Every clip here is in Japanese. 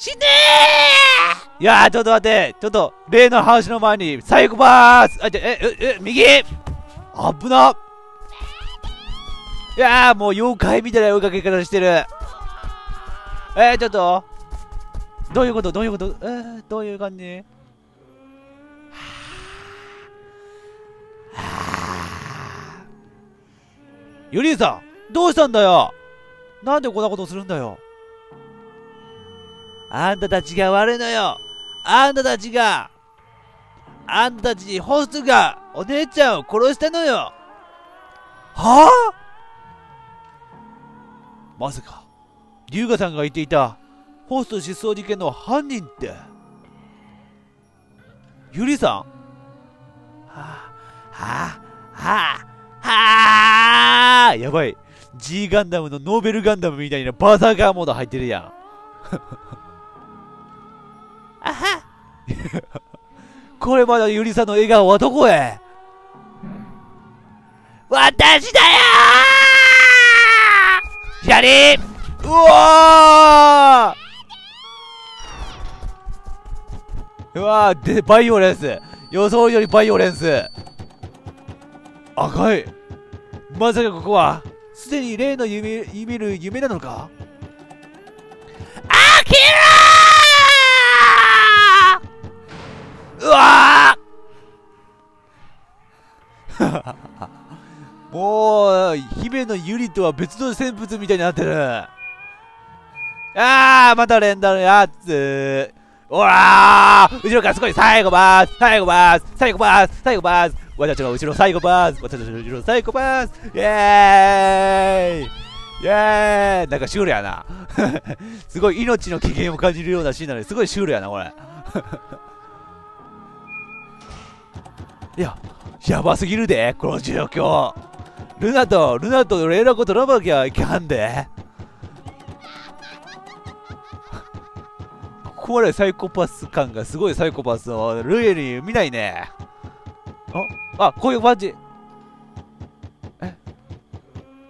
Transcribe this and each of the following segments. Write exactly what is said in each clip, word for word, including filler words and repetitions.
死ねー。いやー、ちょっと待って、ちょっと、例の話の前に、サイコパース、あ、え、え、え、右危なっ。いやー、もう妖怪みたいな追いかけ方してる。えー、ちょっと、どういうことどういうことえー、どういう感じユリーさん、どうしたんだよ。なんでこんなことをするんだよ。あんたたちが悪いのよ。あんたたちが、あんたたちホストがお姉ちゃんを殺したのよ。はぁ、あ、まさか、龍河さんが言っていたホスト失踪事件の犯人って、ユリーさん。はあ、はあ、はあ。はぁー、やばい。G ガンダムのノーベルガンダムみたいなバーサーガーモード入ってるやん。あはこれまだゆりさんの笑顔はどこへ。私だよー左。うわー、うわー、で、バイオレンス。予想よりバイオレンス。赤い。まさかここはすでに例の夢、夢る夢なのか。アキラー、うわーもう姫のユリとは別の扇風みたいになってる。ああ、また連打のやつ。おらー、後ろからすごい最後バース、最後バース、最後バース、最後バース。私の後ろサイコパース、私の後ろサイコパース、イェーイイェーイ。なんかシュールやなすごい命の危険を感じるようなシーンなのにすごいシュールやなこれいや、やばすぎるでこの状況。ルナとルナとレイラコとラバーキャーいかんでここまでサイコパス感がすごいサイコパスをルエに見ないね。あ、あ、こういう感じ。え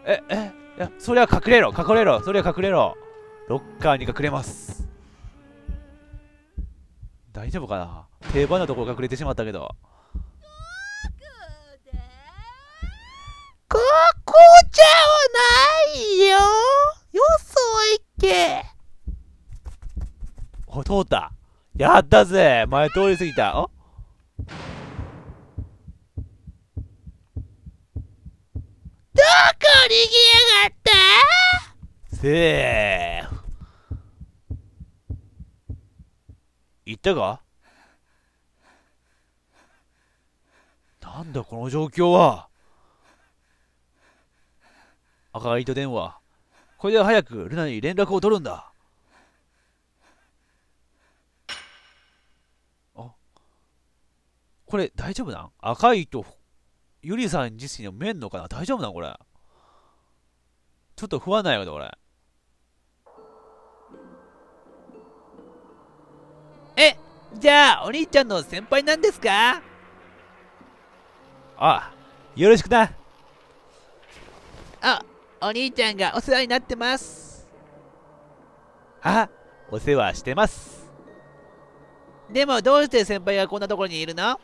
ええ、いや、それは隠れろ、隠れろ、それは隠れろ。ロッカーに隠れます。大丈夫かな。定番のところ隠れてしまったけど。ここじゃないよ。よそ行け。お、通った。やったぜ。前通り過ぎた。おどこにぎやがったー。セーフ。言ったか。なんだこの状況は。赤い糸電話。これで早くルナに連絡を取るんだ。あ、これ大丈夫なん。赤い糸ユリさん自身を見えんのかな。大丈夫なのこれ。ちょっと不安ないけどこれ。え、じゃあお兄ちゃんの先輩なんですか。ああ、よろしくな。あ、お兄ちゃんがお世話になってます。あ、お世話してます。でもどうして先輩がこんなところにいるの。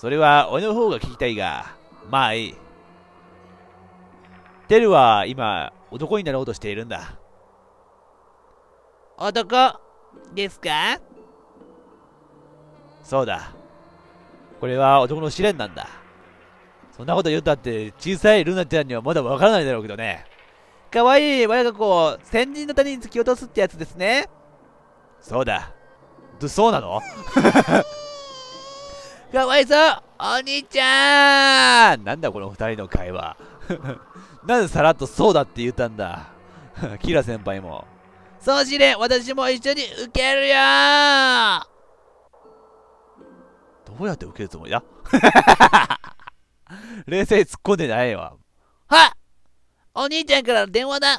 それは俺の方が聞きたいが、まあいい。テルは今、男になろうとしているんだ。男ですか。そうだ。これは男の試練なんだ。そんなこと言ったって、小さいルナちゃんにはまだわからないだろうけどね。かわいい我が子を先人の谷に突き落とすってやつですね。そうだ。そうなのかわいそうお兄ちゃーん。なんだこの二人の会話なんでさらっとそうだって言ったんだキラ先輩も。そうしれ、私も一緒に受けるよー。どうやって受けるつもりだ冷静に突っ込んでないわ。はっ、お兄ちゃんからの電話だ。ん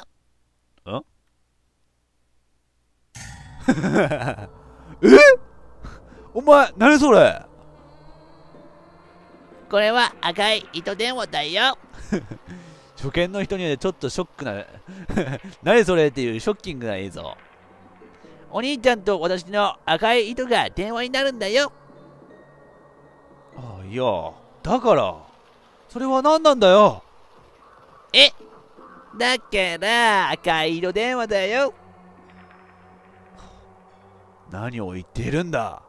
えお前、何それ。これは赤い糸電話だよ初見の人にはちょっとショックな何それっていうショッキングな映像。お兄ちゃんと私の赤い糸が電話になるんだよ。ああ、いやだからそれは何なんだよ。え、だから赤い色電話だよ。何を言ってるんだ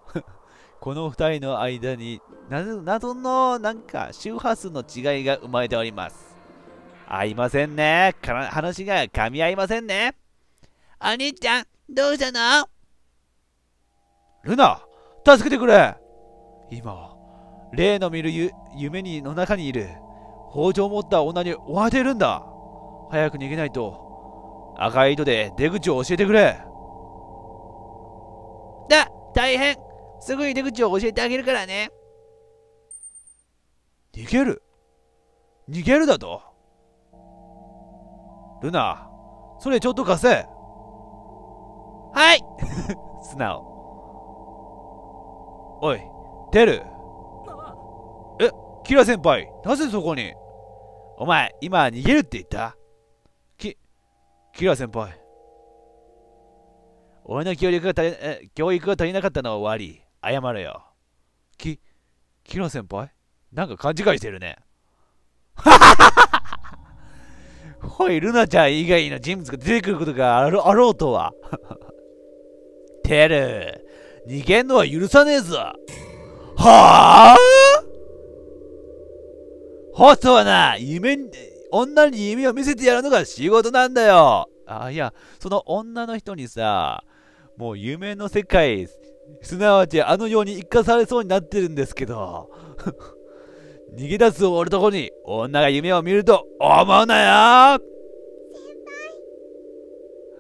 この二人の間に謎のなんか周波数の違いが生まれております。合いませんね。話が噛み合いませんね。お兄ちゃんどうしたの？ルナ、助けてくれ。今例の見るゆ夢にの中にいる包丁を持った女に追われているんだ。早く逃げないと。赤い糸で出口を教えてくれ。だ、大変。すぐに出口を教えてあげるからね。逃げる逃げるだと？ルナ、それちょっと貸せ。はい素直。おい、テル。え、キラ先輩、なぜそこに？お前、今逃げるって言った？き、キラ先輩。俺の教育が足り、え、教育が足りなかったのは終わり。謝れよ。き、キラ先輩？なんか勘違いしてるね。はははほい、ルナちゃん以外の人物が出てくることがあろ、あろうとは。テル、逃げんのは許さねえぞ。はぁホストはな、夢に、女に夢を見せてやるのが仕事なんだよ。あ、いや、その女の人にさ、もう夢の世界、すなわちあの世に生かされそうになってるんですけど。逃げ出す俺とこに女が夢を見ると思うなよ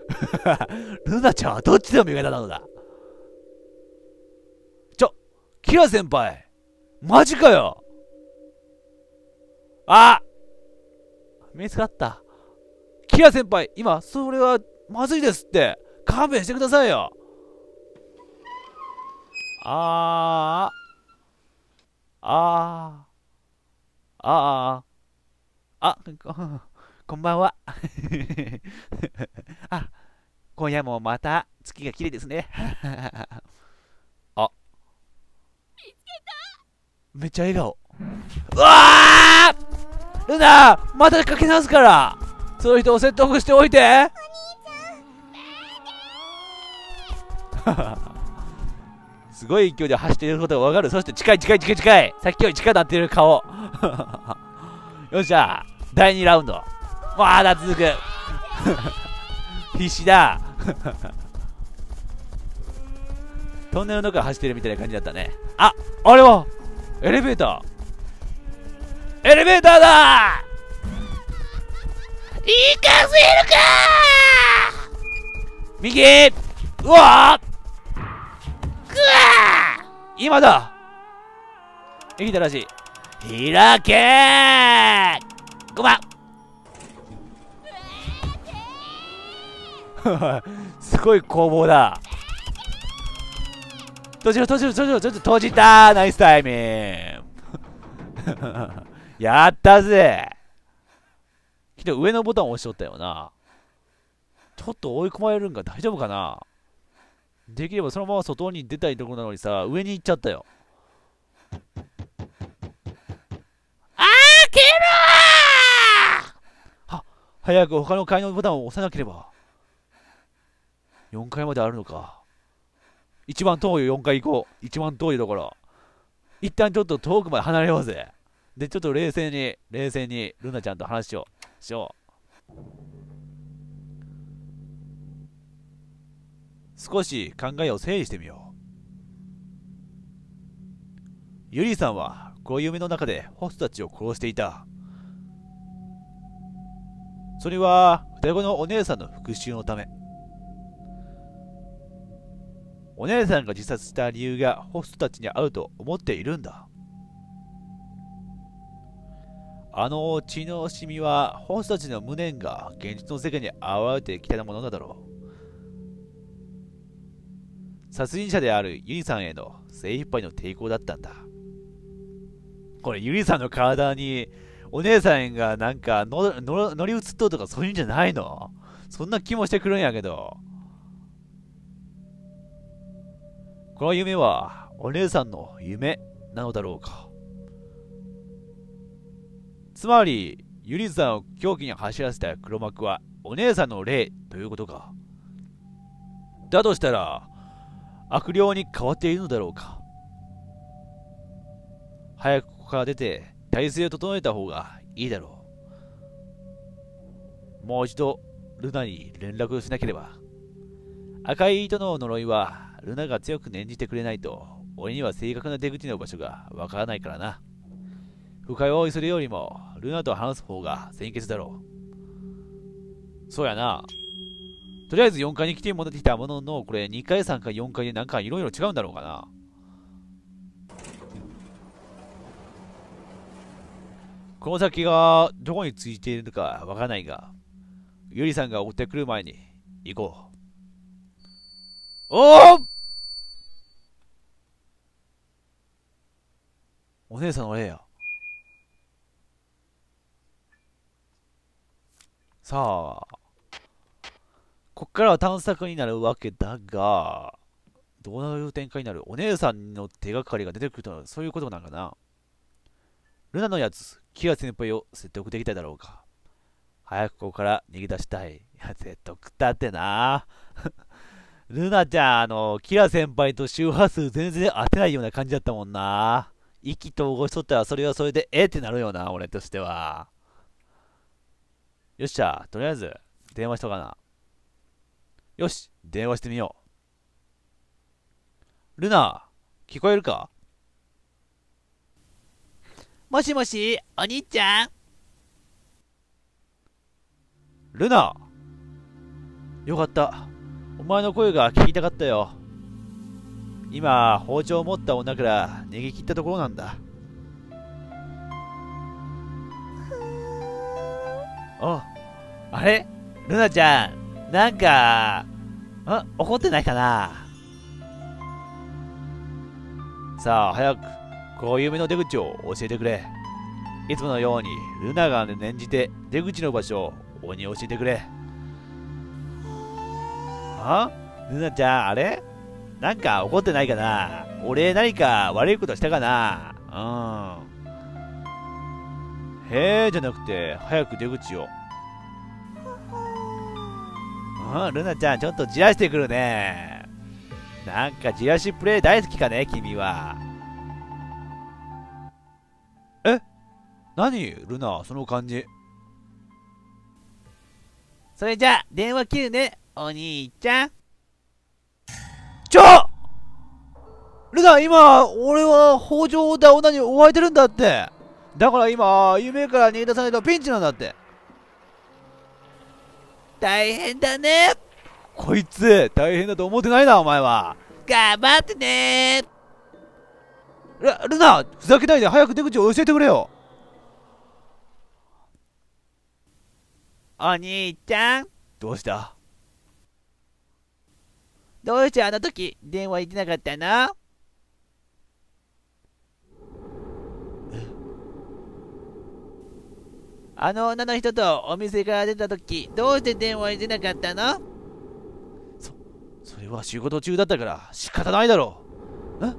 先輩ルナちゃんはどっちの味方なのだ。ちょ、キラ先輩マジかよ。あ、見つかった。キラ先輩、今それはまずいですって。勘弁してくださいよ。ああああああ、あ、こ、こんばんは。あ、今夜もまた月が綺麗ですね。あ、見つけた。めっちゃ笑顔。うわー、ルナ、またかけ直すから。その人を説得しておいて。お兄ちゃん、待って。すごい勢いで走っていることがわかる。そして近い近い近い近い。さっきより近くなっている顔。よっしゃ。だいにラウンド。まだ続く。必死だ。トンネルの中走ってるみたいな感じだったね。あ、あれはエレベーター。エレベーターだー。いかせるかー。右。うわー。今だ。生きたらしい。開けー。ごますごい攻防だ。閉じろ閉じろ閉じろ閉じろ閉じたー。ナイスタイミングやったぜ。きっと上のボタンを押しとったよな。ちょっと追い込まれるんか。大丈夫かな。できればそのまま外に出たいところなのにさ、上に行っちゃったよ。あー、消えろー。は、早く他の階のボタンを押さなければ。よんかいまであるのか。一番遠いよ、よんかい行こう。一番遠いところ。一旦ちょっと遠くまで離れようぜ。で、ちょっと冷静に、冷静に、ルナちゃんと話しよう。しよう。少し考えを整理してみよう。ユリーさんはこういう夢の中でホストたちを殺していた。それは双子のお姉さんの復讐のため。お姉さんが自殺した理由がホストたちに合うと思っているんだ。あの血の染みはホストたちの無念が現実の世界に現れてきたものだろう。殺人者であるユリさんへの精一杯の抵抗だったんだ。これユリさんの体にお姉さんがなんかのの乗り移っとうとかそういうんじゃないの？そんな気もしてくるんやけど。この夢はお姉さんの夢なのだろうか。つまりゆりさんを狂気に走らせた黒幕はお姉さんの霊ということか。だとしたら悪霊に変わっているのだろうか。早くここから出て体勢を整えた方がいいだろう。もう一度ルナに連絡しなければ。赤い糸の呪いはルナが強く念じてくれないと俺には正確な出口の場所がわからないからな。不快をするよりもルナと話す方が先決だろう。そうやな。とりあえずよんかいに来て戻ってきたものの、これにかいさんかいよんかいでなんかいろいろ違うんだろうかな。この先がどこについているのかわからないが、ゆりさんが追ってくる前に行こう。おー！お姉さんの霊や。さあ、こっからは探索になるわけだが、どういう展開になる？お姉さんの手がかりが出てくるとはそういうことなんかな。ルナのやつ、キラ先輩を説得できただろうか。早くここから逃げ出したい。いや、説得だってな。ルナちゃん、あの、キラ先輩と周波数全然当てないような感じだったもんな。意気投合しとったらそれはそれでえってなるよな、俺としては。よっしゃ、とりあえず電話しとかな。よし、電話してみよう。ルナ、聞こえるか？もしもし、お兄ちゃん。ルナ、よかった。お前の声が聞きたかったよ。今、包丁を持った女から逃げ切ったところなんだ。あ、あれ？ルナちゃん、なんか、あ、怒ってないかな？さあ、早く。こういう夢の出口を教えてくれ。いつものようにルナが念じて出口の場所を俺に教えてくれ。あ？ルナちゃん、あれ？なんか怒ってないかな？俺何か悪いことしたかな？うん。へえじゃなくて、早く出口を。うん、ルナちゃん、ちょっとじらしてくるね。なんかじらしプレイ大好きかね、君は。何？ルナ、その感じ。それじゃあ、電話切るね、お兄ちゃん。ちょ！ルナ、今、俺は北条だ女に追われてるんだって。だから今、夢から逃げ出さないとピンチなんだって。大変だね。こいつ、大変だと思ってないな、お前は。頑張ってねー。ル、ルナ、ふざけないで早く出口を教えてくれよ。お兄ちゃん、どうしたどうしてあの時電話行ってなかったの？あの女の人とお店から出た時どうして電話行ってなかったの？そそれは仕事中だったから仕方ないだろう。え？っ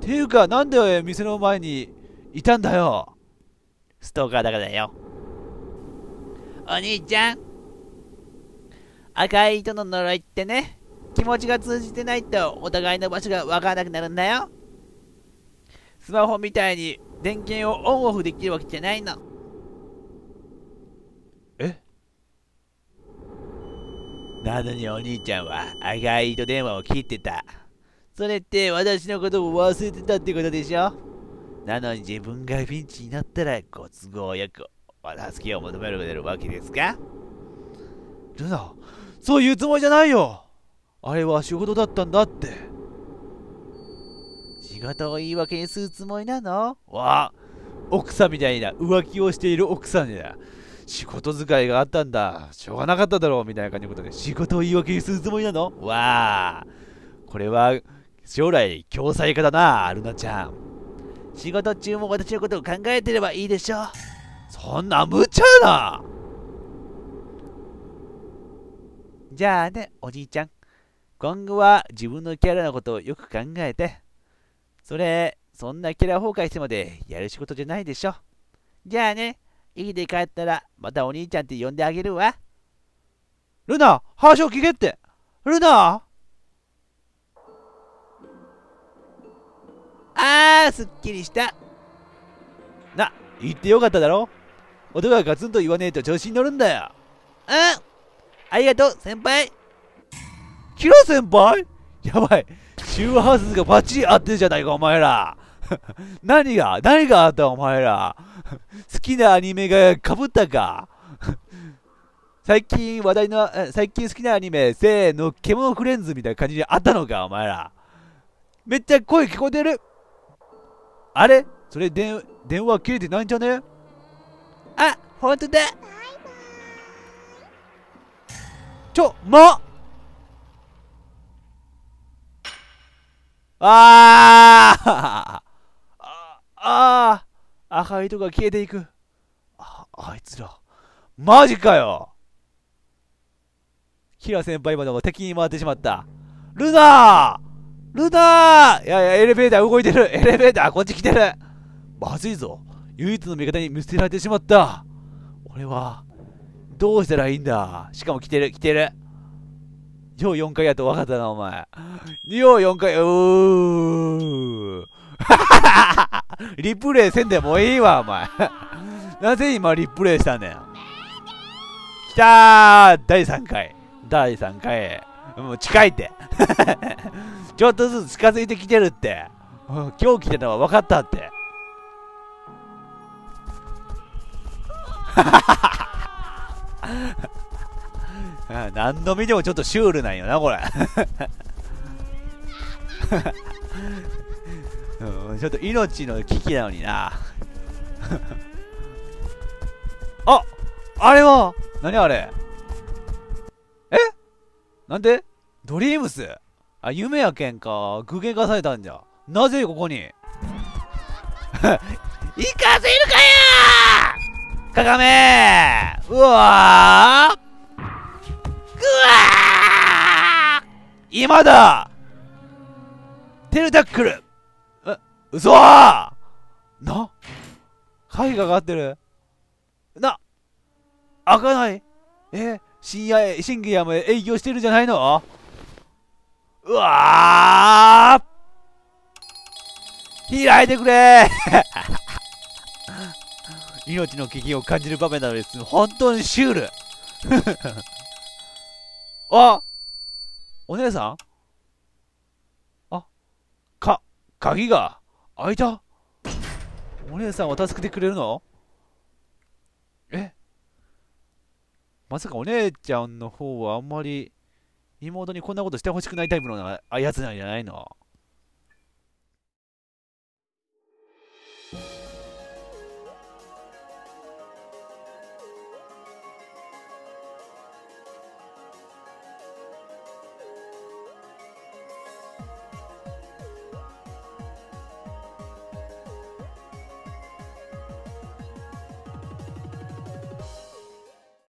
ていうかなんで店の前にいたんだよ。ストーカーだからだよ。お兄ちゃん、赤い糸の呪いってね、気持ちが通じてないとお互いの場所が分からなくなるんだよ。スマホみたいに電源をオンオフできるわけじゃないの。え？なのにお兄ちゃんは赤い糸電話を切ってた。それって私のことを忘れてたってことでしょ。なのに自分がピンチになったらご都合よく助けを求められるわけですか？ルナ、そういうつもりじゃないよ。あれは仕事だったんだって。仕事を言い訳にするつもりなの？わあ、奥さんみたいな浮気をしている奥さんにだ仕事使いがあったんだ、しょうがなかっただろうみたいな感じのことで仕事を言い訳にするつもりなの？わあ、これは将来共済家だな。ルナちゃん、仕事中も私のことを考えてればいいでしょ。そんな無茶な。じゃあね、おじいちゃん。今後は自分のキャラのことをよく考えて。それ、そんなキャラ崩壊してまでやる仕事じゃないでしょ。じゃあね、家で帰ったらまたお兄ちゃんって呼んであげるわ。ルナ、話を聞けって。ルナ。あー、すっきりした。な、言ってよかっただろ。男がガツンと言わねえと調子に乗るんだよ。うん、ありがとう、先輩。キラ先輩、やばい。周波数がバッチリ合ってるじゃないか、お前ら。何が、何があった、お前ら。好きなアニメがかぶったか。最近話題の、最近好きなアニメ、せーの、獣フレンズみたいな感じにあったのか、お前ら。めっちゃ声聞こえてる。あれ、それで電話切れてないんじゃね。あ、ほんとだ。ちょ、まっあーあああ、赤い糸が消えていく。あ、あいつら。マジかよ。キラ先輩までも敵に回ってしまった。ルナールナー、いやいや、エレベーター動いてる。エレベーターこっち来てる。まずいぞ。唯一の味方に見捨てられてしまった。俺は、どうしたらいいんだ。しかも来てる、来てる。ようよんかいやと分かったな、お前。ようよんかい、うー。リプレイせんでもいいわ、お前。なぜ今リプレイしたんねん。きたー、だいさんかい。だいさんかい。もう近いって。ちょっとずつ近づいてきてるって。今日来てたのは分かったって。何度見てもちょっとシュールなんよな、これ。うん、ちょっと命の危機なのにな。あ、あれは何あれ。え、なんでドリームス、あ、夢やけんか。具現化されたんじゃ。なぜここに。行かせるかよ、カガメ。うわー、うわー、今だ。テルタックル。え、嘘ーな、鍵がかかってるな、開かない。え、深夜、深夜まで営業してるじゃないの。うわー、開いてくれー。命の危機を感じる場面なのです。本当にシュール。あ、お姉さん。あ、か、鍵が開いた。お姉さんは助けてくれるの。え、まさかお姉ちゃんの方はあんまり妹にこんなことしてほしくないタイプのやつなんじゃないの。